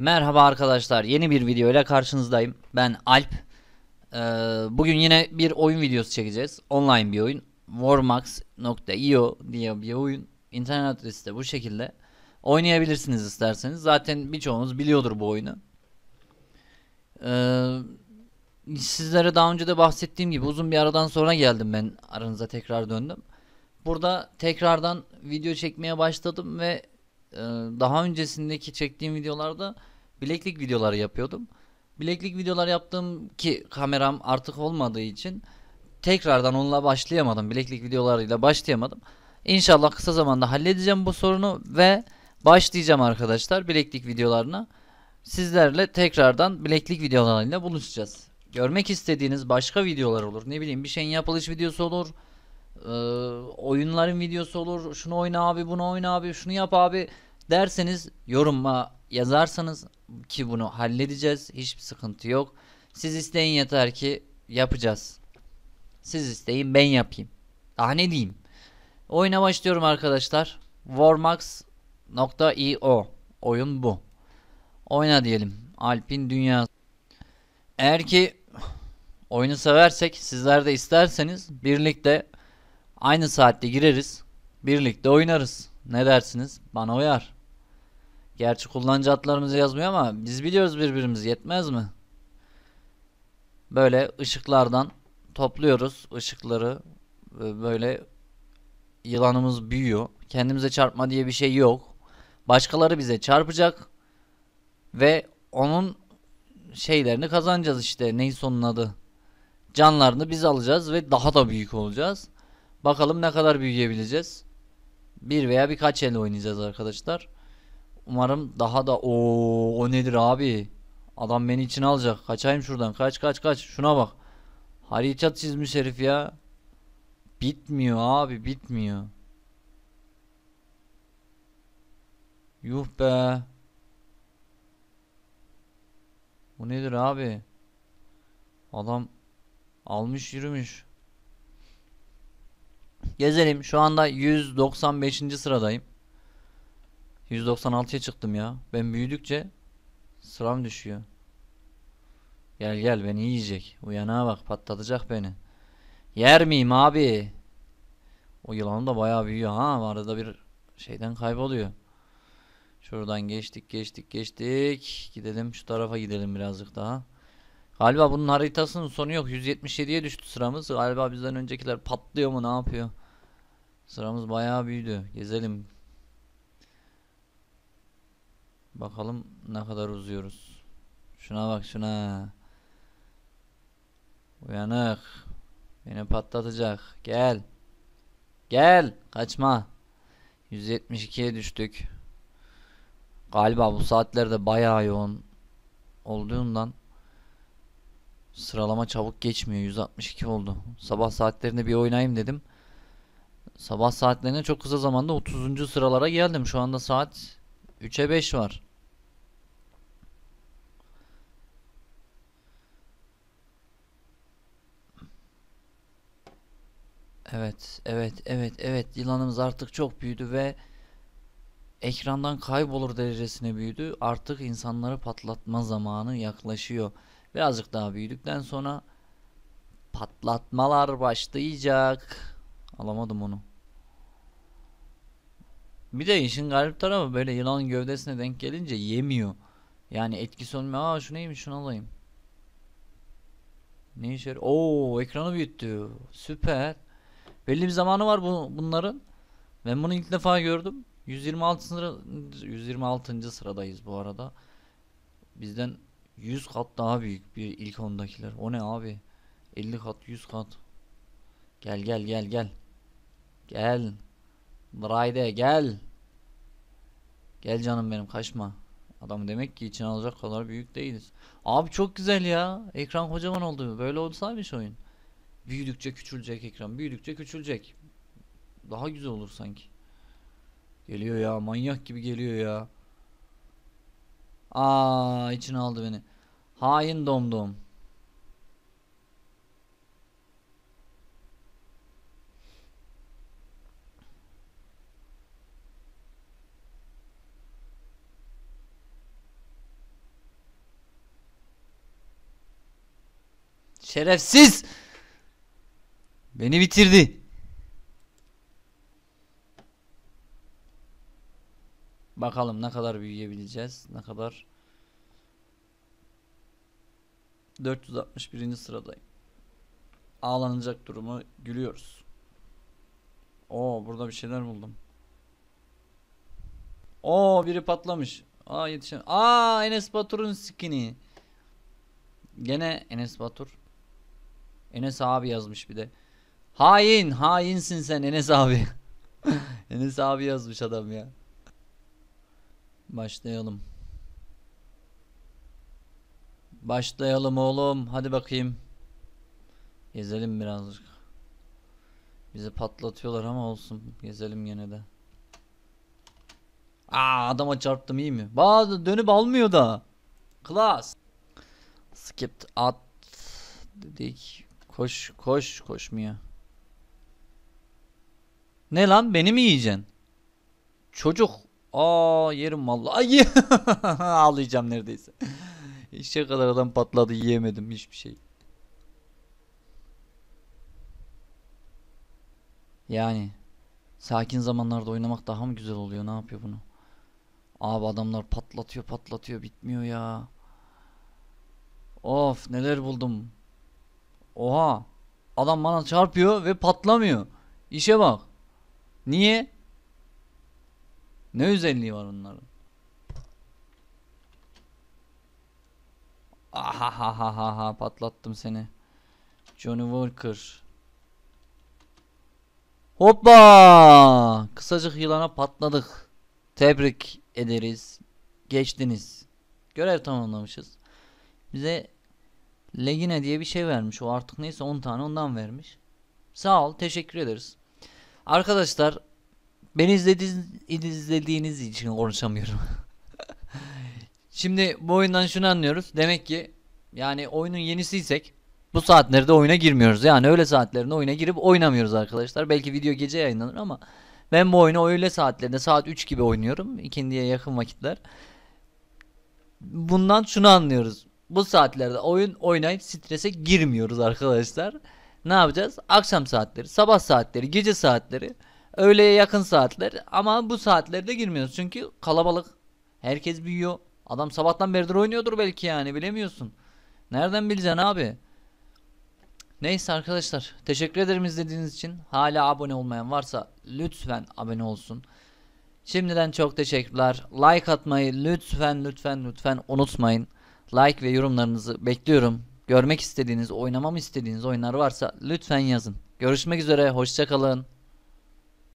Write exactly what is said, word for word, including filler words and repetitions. Merhaba arkadaşlar, yeni bir video ile karşınızdayım. Ben Alp. ee, Bugün yine bir oyun videosu çekeceğiz. Online bir oyun. Wormax nokta i o diye bir oyun. İnternet adresi de bu şekilde. Oynayabilirsiniz isterseniz. Zaten birçoğunuz biliyordur bu oyunu. ee, Sizlere daha önce de bahsettiğim gibi uzun bir aradan sonra geldim ben. Aranıza tekrar döndüm. Burada tekrardan video çekmeye başladım ve daha öncesindeki çektiğim videolarda bileklik videoları yapıyordum. Bileklik videolar yaptığım ki kameram artık olmadığı için tekrardan onunla başlayamadım. Bileklik videolarıyla başlayamadım. İnşallah kısa zamanda halledeceğim bu sorunu ve başlayacağım arkadaşlar bileklik videolarına. Sizlerle tekrardan bileklik videolarıyla buluşacağız. Görmek istediğiniz başka videolar olur. Ne bileyim, bir şeyin yapılış videosu olur. Ee, oyunların videosu olur. Şunu oyna abi, bunu oyna abi, şunu yap abi derseniz yoruma yazarsanız ki bunu halledeceğiz. Hiçbir sıkıntı yok. Siz isteyin, yeter ki yapacağız. Siz isteyin, ben yapayım. Daha ne diyeyim? Oyuna başlıyorum arkadaşlar. Wormax nokta i o oyun bu. Oyna diyelim. Alp'in Dünyası. Eğer ki oyunu seversek, sizler de isterseniz birlikte aynı saatte gireriz. Birlikte oynarız. Ne dersiniz? Bana uyar. Gerçi kullanıcı adlarımızı yazmıyor ama biz biliyoruz birbirimizi. Yetmez mi? Böyle ışıklardan topluyoruz ışıkları. Böyle yılanımız büyüyor. Kendimize çarpma diye bir şey yok. Başkaları bize çarpacak. Ve onun şeylerini kazanacağız işte. Neyse onun adı. Canlarını biz alacağız ve daha da büyük olacağız. Bakalım ne kadar büyüyebileceğiz. Bir veya birkaç el oynayacağız arkadaşlar. Umarım daha da... Oo, o nedir abi? Adam beni içine alacak. Kaçayım şuradan. Kaç kaç kaç. Şuna bak. Hariçat çizmiş herif ya. Bitmiyor abi, bitmiyor. Yuh be. Bu nedir abi? Adam almış yürümüş. Gezelim. Şu anda yüz doksan beşinci sıradayım. yüz doksan altıya çıktım ya. Ben büyüdükçe sıram düşüyor. Gel gel, beni yiyecek. Uyana bak, patlatacak beni. Yer miyim abi? O yılan da bayağı büyüyor ha. Arada bir şeyden kayboluyor. Şuradan geçtik geçtik geçtik. Gidelim şu tarafa, gidelim birazcık daha. Galiba bunun haritasının sonu yok. yüz yetmiş yediye düştü sıramız. Galiba bizden öncekiler patlıyor mu, ne yapıyor? Sıramız bayağı büyüdü. Gezelim. Bakalım ne kadar uzuyoruz. Şuna bak şuna. Uyanık. Beni patlatacak. Gel. Gel. Kaçma. yüz yetmiş ikiye düştük. Galiba bu saatlerde bayağı yoğun olduğundan sıralama çabuk geçmiyor. yüz altmış iki oldu. Sabah saatlerinde bir oynayayım dedim. Sabah saatlerine çok kısa zamanda otuzuncu sıralara geldim. Şu anda saat üçe beş var. Evet, evet, evet, evet. Yılanımız artık çok büyüdü ve ekrandan kaybolur derecesine büyüdü. Artık insanları patlatma zamanı yaklaşıyor. Birazcık daha büyüdükten sonra patlatmalar başlayacak. Alamadım onu. Bir de işin garip tarafı, böyle yılan gövdesine denk gelince yemiyor. Yani etkisi olmuyor. Aa, şu neymiş, şunu alayım. Ne işe yarıyor? Oo, ekranı büyüttü. Süper. Belli bir zamanı var bu, bunların. Ben bunu ilk defa gördüm. yüz yirmi altı sıra, yüz yirmi altıncı sıradayız bu arada. Bizden yüz kat daha büyük bir ilk ondakiler. O ne abi? elli kat, yüz kat. Gel gel gel gel. Gel. Bride gel. Gel canım benim, kaçma. Adam demek ki içine alacak kadar büyük değiliz. Abi çok güzel ya. Ekran kocaman oldu. Böyle olsaymış oyun. Büyüdükçe küçülecek ekran. Büyüdükçe küçülecek. Daha güzel olur sanki. Geliyor ya, manyak gibi geliyor ya. Aa, içine aldı beni. Hain domdom. Şerefsiz. Beni bitirdi. Bakalım ne kadar büyüyebileceğiz. Ne kadar. dört yüz altmış birinci sıradayım. Ağlanacak durumu gülüyoruz. Oo, burada bir şeyler buldum. Oo, biri patlamış. Aa, yetişen. Aa, Enes Batur'un skin'i. Gene Enes Batur. Enes abi yazmış bir de. Hain, hainsin sen Enes abi. Enes abi yazmış adam ya. Başlayalım. Başlayalım oğlum. Hadi bakayım. Gezelim birazcık. Bizi patlatıyorlar ama olsun. Gezelim gene de. Aa, adama çarptım, iyi mi? Bazı dönüp almıyor da. Klas. Skip at dedik. Koş koş koşmuyor. Ne lan, beni mi yiyeceksin? Çocuk. Aa, yerim vallahi. Ağlayacağım neredeyse. İşe kadar adam patladı, yiyemedim hiçbir şey. Yani sakin zamanlarda oynamak daha mı güzel oluyor? Ne yapıyor bunu? Abi adamlar patlatıyor patlatıyor bitmiyor ya. Of, neler buldum. Oha, adam bana çarpıyor ve patlamıyor. İşe bak. Niye? Ne özelliği var onların? Ahahahaha, patlattım seni. Johnny Walker. Hoppa! Kısacık yılana patladık. Tebrik ederiz. Geçtiniz. Görev tamamlamışız. Bize Legine diye bir şey vermiş. O artık neyse, on tane ondan vermiş. Sağ ol, teşekkür ederiz. Arkadaşlar, beni izlediğiniz, izlediğiniz için konuşamıyorum. Şimdi bu oyundan şunu anlıyoruz. Demek ki yani oyunun yenisiysek bu saatlerde oyuna girmiyoruz. Yani öğle saatlerinde oyuna girip oynamıyoruz arkadaşlar. Belki video gece yayınlanır ama ben bu oyunu öğle saatlerinde saat üç gibi oynuyorum. İkindiye yakın vakitler. Bundan şunu anlıyoruz. Bu saatlerde oyun oynayıp strese girmiyoruz arkadaşlar. Ne yapacağız? Akşam saatleri, sabah saatleri, gece saatleri, öğleye yakın saatler, ama bu saatlerde girmiyoruz. Çünkü kalabalık. Herkes büyüyor. Adam sabahtan beridir oynuyordur belki, yani bilemiyorsun. Nereden bileceksin abi? Neyse arkadaşlar, teşekkür ederim izlediğiniz için. Hala abone olmayan varsa lütfen abone olsun. Şimdiden çok teşekkürler. Like atmayı lütfen lütfen lütfen unutmayın. Like ve yorumlarınızı bekliyorum. Görmek istediğiniz, oynamamı istediğiniz oyunlar varsa lütfen yazın. Görüşmek üzere, hoşça kalın.